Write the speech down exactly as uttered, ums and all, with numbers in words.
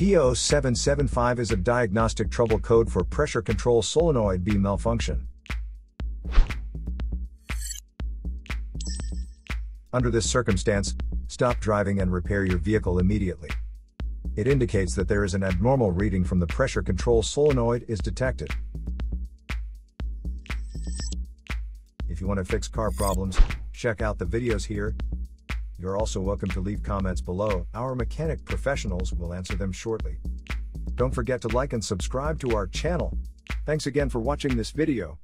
P zero seven seven five is a diagnostic trouble code for pressure control solenoid B malfunction. Under this circumstance, stop driving and repair your vehicle immediately. It indicates that there is an abnormal reading from the pressure control solenoid is detected. If you want to fix car problems, check out the videos here. You're also welcome to leave comments below. Our mechanic professionals will answer them shortly. Don't forget to like and subscribe to our channel. Thanks again for watching this video.